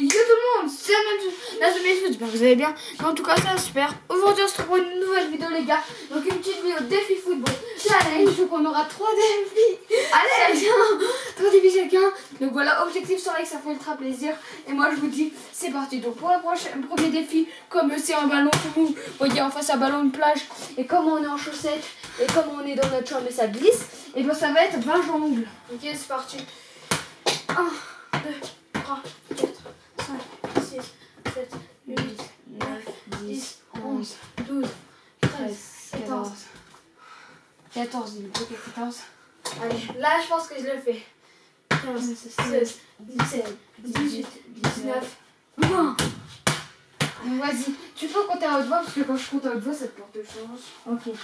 Yo tout le monde, c'est Amel, j'espère que vous allez bien. En tout cas, c'est super. Aujourd'hui, on se retrouve pour une nouvelle vidéo, les gars. Donc, une petite vidéo défi football. Allez, je qu'on aura 3 défis. Allez, chacun. 3 défis chacun. Donc voilà, objectif soirée, ça fait ultra plaisir. Et moi, je vous dis, c'est parti. Donc, pour le premier défi, comme c'est un ballon mou, vous voyez, en face, un ballon de plage. Et comme on est en chaussettes, et comme on est dans notre chambre et ça glisse, et bien, ça va être 20 jongles. Ok, c'est parti. 1, 2, 3, 4. 14, il me faut 14. Allez, là je pense que je le fais. 15, 16, 17, 18, 19, 20. Vas-y, tu peux compter à haute voix parce que quand je compte à haute voix, ça te porte de chance. Ok.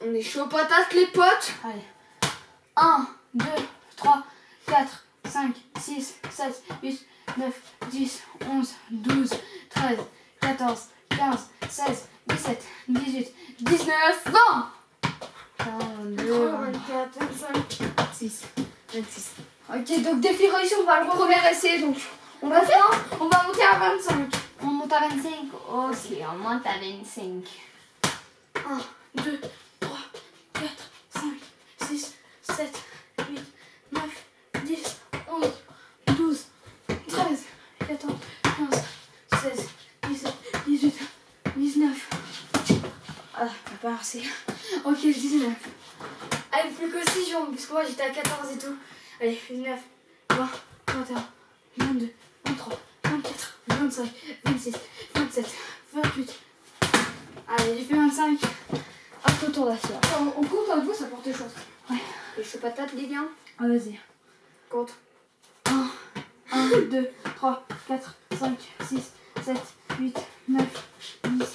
On est chaud patate les potes. Allez. 1, 2, 3, 4, 5, 6, 7, 8, 9, 10, 11, 12, 13, 14, 15, 16, 17, 18, 19, 20! 42, 24, 25, 26, 26. Ok, donc défi réussi, on va le premier essayer. Donc, on va faire, on va monter à 25. On monte à 25? Ok, on monte à 25. 1, 2, 3, 4, 5, 6, 7, 8, 9, 10, 11, 12, 13, 14, 15, 16, 17, 18, 19. Ah, t'as pas assez. Ok, 19. Allez, plus que 6 jambes, parce que moi j'étais à 14 et tout. Allez, 19, 20, 21, 22, 23, 24, 25, 26, 27, 28. Allez, j'ai fait 25. Hop, ton tour d'assiette. On compte à vous, ça porte chance. Ouais. Et je fais patate, les gars. Ah, vas-y. Compte. 1, 2, 3, 4, 5, 6, 7, 8, 9, 10,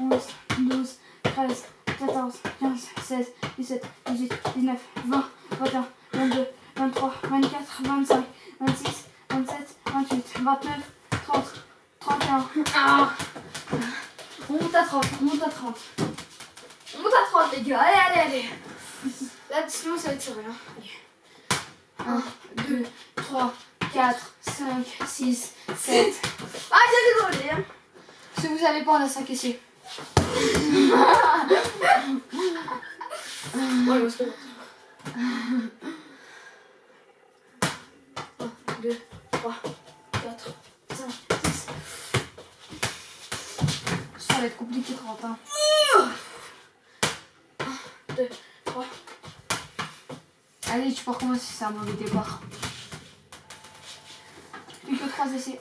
11, 12, 13, 14, 15, 16, 17, 18, 19, 20, 21, 22, 23, 24, 25, 26, 27, 28, 29, 30, 31. Ah, on monte à 30, on monte à 30. On monte à 30 les gars, allez, allez, allez. Là, sinon ça va être sur rien. 1, 2, 3, 4, 5, 6, 7. Ah, j'ai rigolé. Si vous avez pas, on a 5 essais. Ouais, on se fait. 1, 2, 3, 4, 5, 6. Ça va être compliqué, 30. Hein. 1, 2, 3. Allez, tu peux recommencer, c'est un mauvais départ. Plus que 3 essais.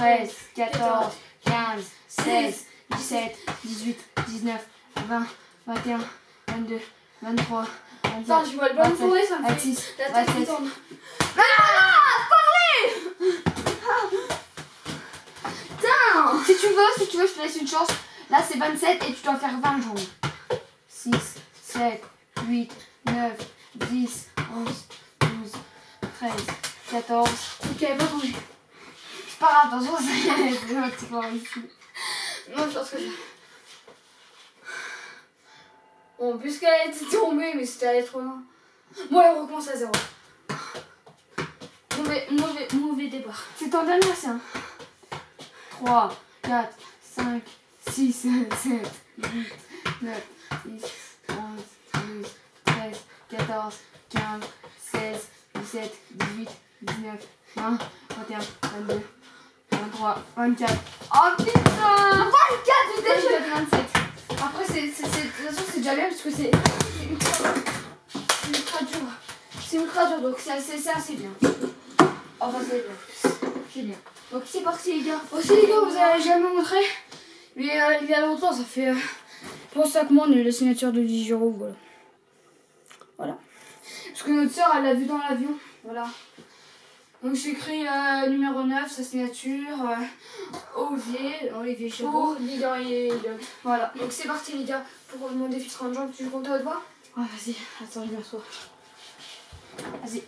Allez, 13, 14, 15, 16, 17, 18, 19, 20, 21, 22, 23, 24, 25, 26, 27, 28, 29, 30, 31, 32, 33, 34, 35, 36, 37, 38, 39, 40, 41, 42, 43, 44, 45, 46, 47, 48, 49, 50, 51, 52, 53, 54, 55, 56, 57, 58, 59, 60, 61, 62, 63, 64, 65, 66, 67, 68, 69, 70, 71, 72, 63, c'est pas grave, attention, c'est un petit peu ici. Non, je pense que bon, plus qu'elle a été tombée, mais c'était allé trop loin. Bon, elle recommence à zéro. Mauvais départ. C'est ton dernier, c'est un. 3, 4, 5, 6, 7, 8, 9, 10, 11, 12, 13, 14, 15, 16, 17, 18, 19, 20, 21, 22. 23, 24. Oh putain! 24, j'ai déjà fait 27. Après, c'est déjà bien parce que c'est ultra dur. C'est ultra dur, donc c'est assez bien. Enfin, c'est bien. C'est bien. Donc c'est parti, les gars. Aussi, les gars, vous avez jamais montré. Mais il y a longtemps, ça fait. Pour 5 mois, on a eu la signature de Digiro. Voilà. Voilà. Parce que notre soeur, elle l'a vu dans l'avion. Voilà. Donc j'ai écrit numéro 9, sa signature, Olivier Chabot, leader et Elliot. Voilà, donc c'est parti les gars, pour mon défi 30 jambes, tu veux compter à haute voix? Ouais, vas-y, attends, je m'assois. Vas-y.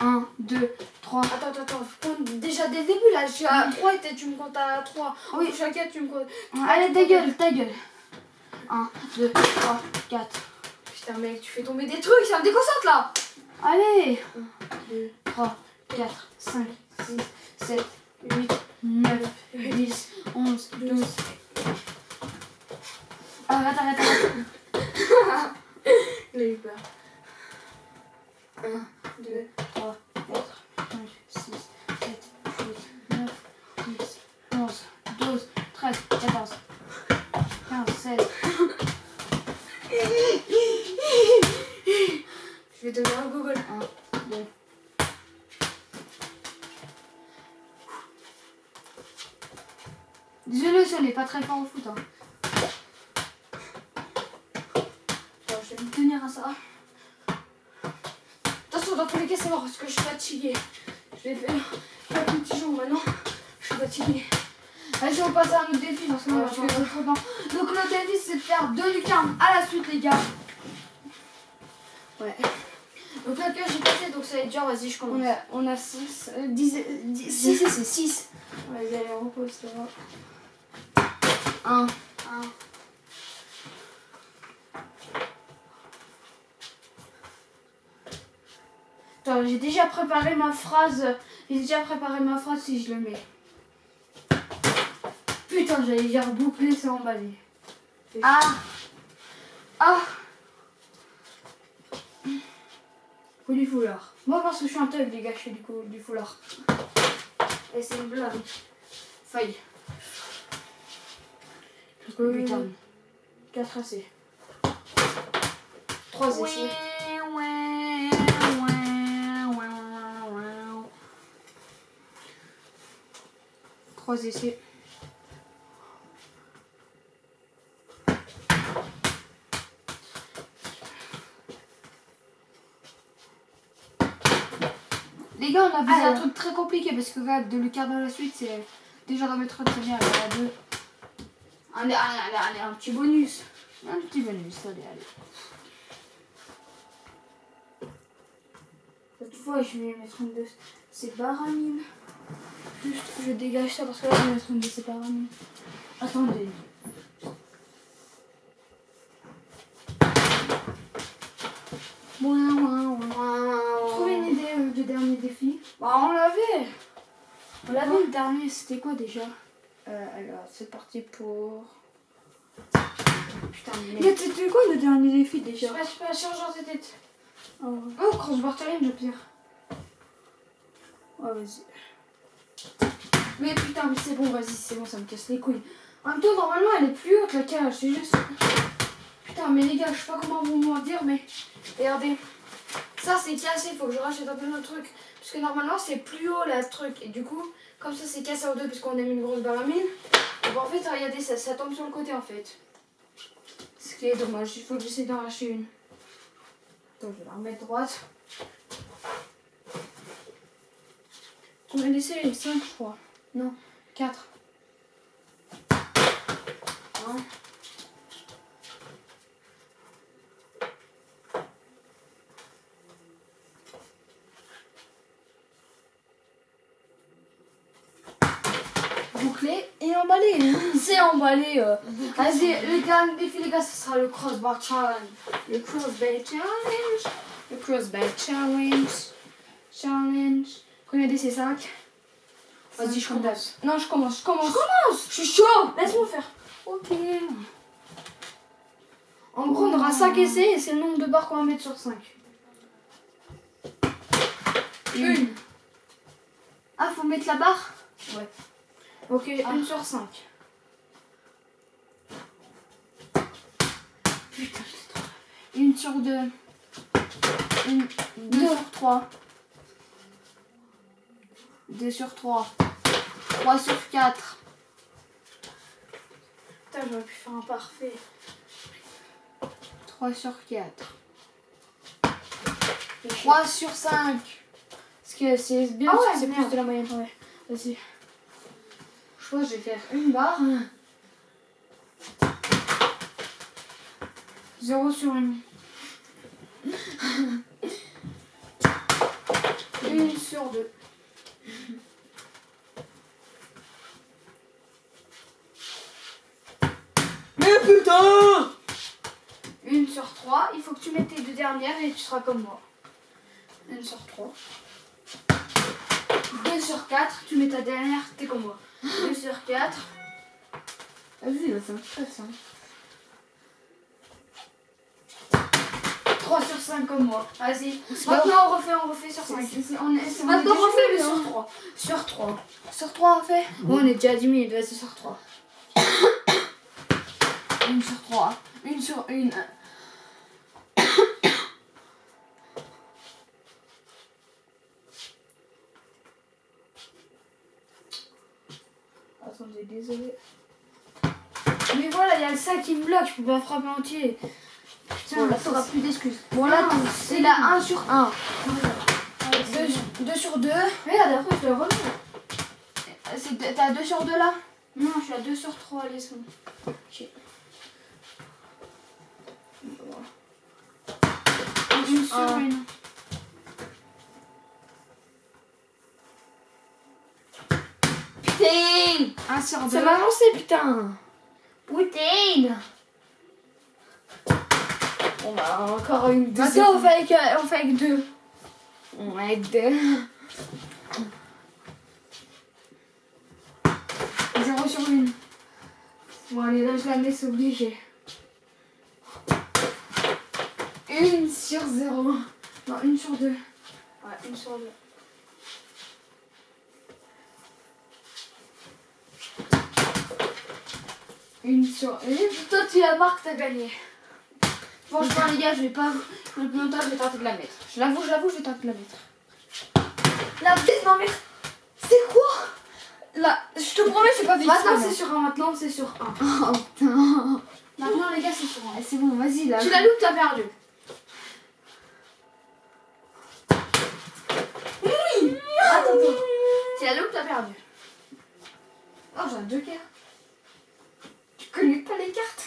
1, 2, 3. Attends, compte déjà dès le début là, je suis à 3 et tu me comptes à 3. Oui, chacun tu me comptes. Allez, ta gueule. 1, 2, 3, 4. Putain, mec, tu fais tomber des trucs, ça me déconcentre là. Allez, 1, 2, 3, 4, 5, 6, 7, 8, 9, 10, 11, 12. Arrête. Il a eu peur. 1, 2, 3, 4, 5, 6, 7, 8, 9, 10, 11, 12, 13, 14, 15, 16. Je vais donner un Google. 1, 2. Désolé, ça n'est pas très fort au foot. Je vais me tenir à ça. Attention, dans tous les cas, c'est mort parce que je suis fatiguée. Je vais faire un petit jour maintenant. Je suis fatiguée. Allez, on passe à un autre défi parce que je vais trop lent. Donc, notre défi, c'est de faire 2 lucarnes à la suite, les gars. Ouais. Donc, là, que j'ai passé, donc ça va être dur. Vas-y, je commence. On a 6. 6 et c'est 6. Vas-y, allez, on repose, ça va. 1. 1. J'ai déjà préparé ma phrase. Si je le mets. Putain, j'allais dire boucler, c'est emballé. Faut du foulard. Moi, parce que je suis un teuf, les gars, je fais du foulard. Et c'est une blague. Faille. Putain. 4 AC. 3 AC. Oui. Essais. Les gars, on a vu un truc très compliqué parce que là, de le quart dans la suite, c'est déjà dans mes 30, c'est bien. À 2. Allez, un petit bonus. Allez. Cette fois, je vais mettre une 2. C'est baramine. Juste, je dégage ça parce que là, je vais mettre une séparation. Attendez. Trouvez une idée du dernier défi. Bah, on l'avait. Le dernier, c'était quoi déjà? Alors, c'est parti pour... Putain, mais... C'était quoi le dernier défi déjà? Je sais pas, change de tête. Oh, cross-borderline, le pire. Oh, vas-y. Mais putain, mais c'est bon, vas-y, c'est bon, ça me casse les couilles. En même temps, normalement, elle est plus haute, la cage, c'est juste... Putain, mais les gars, je sais pas comment vous m'en dire, mais... Regardez, ça, c'est cassé, faut que je rachète un peu notre truc. Parce que normalement, c'est plus haut, la truc. Et du coup, comme ça, c'est cassé en deux, parce qu'on a mis une grosse baramine. Et bon, en fait, regardez, ça tombe sur le côté, en fait. Ce qui est dommage, il faut que j'essaie d'en lâcher une. Donc, je vais la remettre droite. On a laissé les 5, je crois. Non, 4. 1. Bouclé et emballé. C'est emballé. Vas-y, le dernier défi, les gars, ce sera le crossbar challenge. Premier dé, c'est 5. Vas-y, je commence. Non, je commence. Je suis chaud. Laisse-moi faire. Ok. En gros, on aura 5 essais et c'est le nombre de barres qu'on va mettre sur 5. Une. Ah, faut mettre la barre? Ouais. Ok, 1 sur 5. Putain, c'est trop. 1 sur 2. 2 sur 3. 2 sur 3, 3 sur 4. Putain, j'aurais pu faire un parfait. 3 sur 4. 3 sur 5. Parce que c'est bien, c'est plus de la moyenne. Ouais. Vas-y. Je crois que je vais faire une barre. 0 sur 1. Une sur deux. Mais putain! Une sur trois. Il faut que tu mettes tes deux dernières et tu seras comme moi. Une sur trois. 2 sur 4, tu mets ta dernière, t'es comme moi. 2 sur 4. Vas-y, ça me stresse. 3 sur 5 comme moi. Vas-y. Maintenant on refait sur 5. Maintenant on refait le sur 3. Sur 3. Sur 3 on fait. On est déjà à 10 minutes, vas-y sur 3. 1 sur 3. 1 sur 1. Attendez, désolé. Mais voilà, il y a le sac qui me bloque, je peux pas frapper entier. Putain, là t'auras plus d'excuses. Voilà, c'est la 1 sur 1. 2 sur 2. Regarde, après je le remets. T'as 2 sur 2 là? Non, je suis à 2 sur 3, laisse-moi. Ok. 1 sur 1. Putain! 1 sur 2. Ça va avancer, putain! Putain! On va encore une deuxième. Maintenant, on fait avec 2. On va avec 2. 0 sur 1. Bon, allez, là, je la mets, c'est obligé. 1 sur 0. Non, 1 sur 2. Ouais, 1 sur 2. 1 sur 1. Toi, tu la marques, t'as gagné. Franchement, les gars, je vais pas. Le montage, je vais tenter de la mettre. Je l'avoue, je vais tenter de la mettre. La vitesse, non mais. C'est quoi là? Je te promets, je vais pas vite. Maintenant, c'est sur 1. Maintenant, c'est sur 1. Oh putain. Maintenant, les gars, c'est sur 1. C'est bon, vas-y là. Tu la loupes, t'as perdu. Oui. Attends. Tu la loupes, t'as perdu. Oh, j'ai un joker. Tu connais pas les cartes?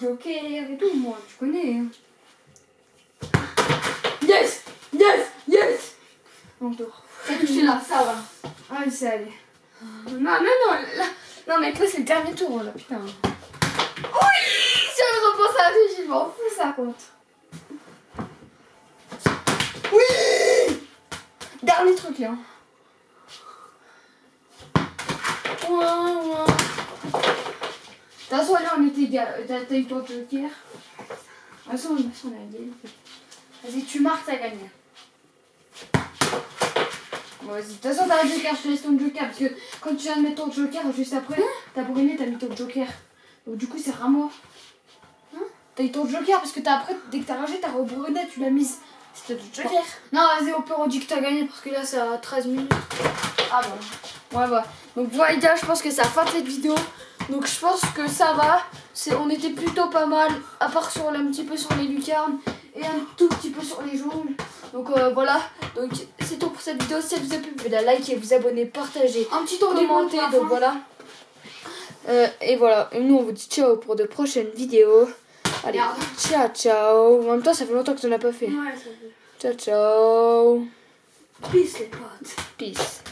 Joker et tout, moi, tu connais. Yes! Encore. T'as touché là, ça va. Ah oui, c'est allé. Non, mais toi, c'est le dernier tour, là, putain. Oui! Si on repense à la vie, je m'en fous, ça compte. Oui! Dernier truc, là. Ouah. De toute façon, là, on était égal. T'as eu ton joker. De toute façon, on a gagné. Vas-y, tu marques, t'as gagné. Bon, vas-y. De toute façon, t'as le joker. Je te laisse ton joker. Parce que quand tu viens de mettre ton joker, juste après, t'as pour gagner, t'as mis ton joker. Donc, du coup, c'est Ramois. Hein? T'as eu ton joker. Parce que après, dès que t'as rangé, t'as rebruné, tu l'as mise. C'était ton joker. Bon. Non, vas-y, on peut redire que t'as gagné. Parce que là, c'est à 13 minutes. Ah bon. Ouais, bah. Donc, voilà, les gars, je pense que c'est la fin de cette vidéo. Donc je pense que ça va, on était plutôt pas mal, à part sur un petit peu sur les lucarnes et un tout petit peu sur les jongles. Donc voilà, donc c'est tout pour cette vidéo. Si elle vous a plu, vous pouvez la liker, vous abonner, partager, un petit tour commenter, donc voilà. Et voilà, et nous on vous dit ciao pour de prochaines vidéos. Allez, ciao. En même temps ça fait longtemps que tu n'as pas fait. Ouais, ça fait. Ciao. Peace les potes. Peace.